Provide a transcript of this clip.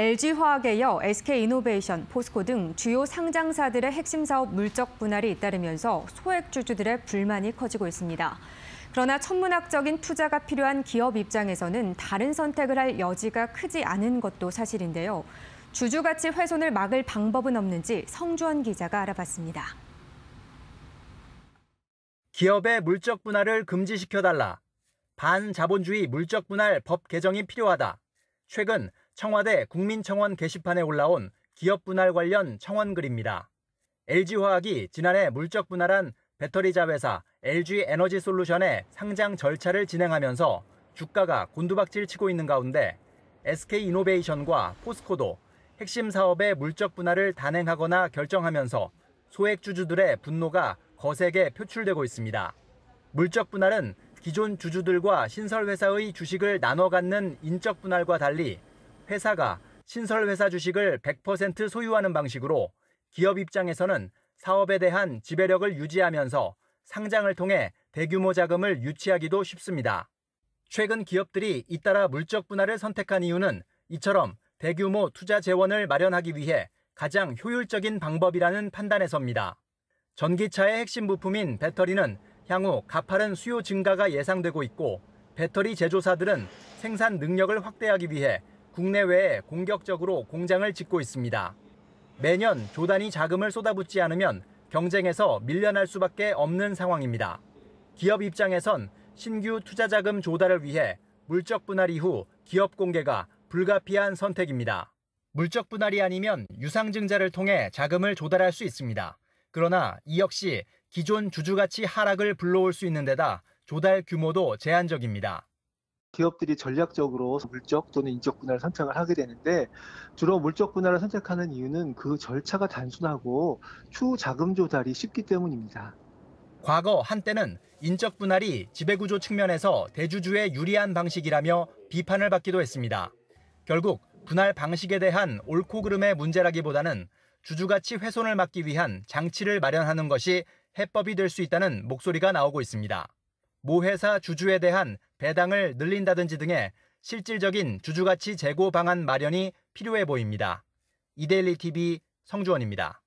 LG화학에 이어 SK이노베이션, 포스코 등 주요 상장사들의 핵심 사업 물적 분할이 잇따르면서 소액 주주들의 불만이 커지고 있습니다. 그러나 천문학적인 투자가 필요한 기업 입장에서는 다른 선택을 할 여지가 크지 않은 것도 사실인데요. 주주 가치 훼손을 막을 방법은 없는지 성주원 기자가 알아봤습니다. 기업의 물적 분할을 금지시켜달라. 반자본주의 물적 분할 법 개정이 필요하다. 최근 청와대 국민청원 게시판에 올라온 기업 분할 관련 청원 글입니다. LG화학이 지난해 물적 분할한 배터리 자회사 LG에너지솔루션의 상장 절차를 진행하면서 주가가 곤두박질 치고 있는 가운데 SK이노베이션과 포스코도 핵심 사업의 물적 분할을 단행하거나 결정하면서 소액 주주들의 분노가 거세게 표출되고 있습니다. 물적 분할은 기존 주주들과 신설회사의 주식을 나눠 갖는 인적 분할과 달리 회사가 신설회사 주식을 100% 소유하는 방식으로 기업 입장에서는 사업에 대한 지배력을 유지하면서 상장을 통해 대규모 자금을 유치하기도 쉽습니다. 최근 기업들이 잇따라 물적 분할을 선택한 이유는 이처럼 대규모 투자 재원을 마련하기 위해 가장 효율적인 방법이라는 판단에서입니다. 전기차의 핵심 부품인 배터리는 향후 가파른 수요 증가가 예상되고 있고 배터리 제조사들은 생산 능력을 확대하기 위해 국내외에 공격적으로 공장을 짓고 있습니다. 매년 조단위 자금을 쏟아붓지 않으면 경쟁에서 밀려날 수밖에 없는 상황입니다. 기업 입장에선 신규 투자 자금 조달을 위해 물적 분할 이후 기업 공개가 불가피한 선택입니다. 물적 분할이 아니면 유상증자를 통해 자금을 조달할 수 있습니다. 그러나 이 역시 기존 주주가치 하락을 불러올 수 있는 데다 조달 규모도 제한적입니다. 기업들이 전략적으로 물적 또는 인적 분할을 선택을 하게 되는데 주로 물적 분할을 선택하는 이유는 그 절차가 단순하고 추후 자금 조달이 쉽기 때문입니다. 과거 한때는 인적 분할이 지배구조 측면에서 대주주에 유리한 방식이라며 비판을 받기도 했습니다. 결국 분할 방식에 대한 옳고 그름의 문제라기보다는 주주가치 훼손을 막기 위한 장치를 마련하는 것이 해법이 될 수 있다는 목소리가 나오고 있습니다. 모 회사 주주에 대한 배당을 늘린다든지 등의 실질적인 주주가치 제고 방안 마련이 필요해 보입니다. 이데일리 TV 성주원입니다.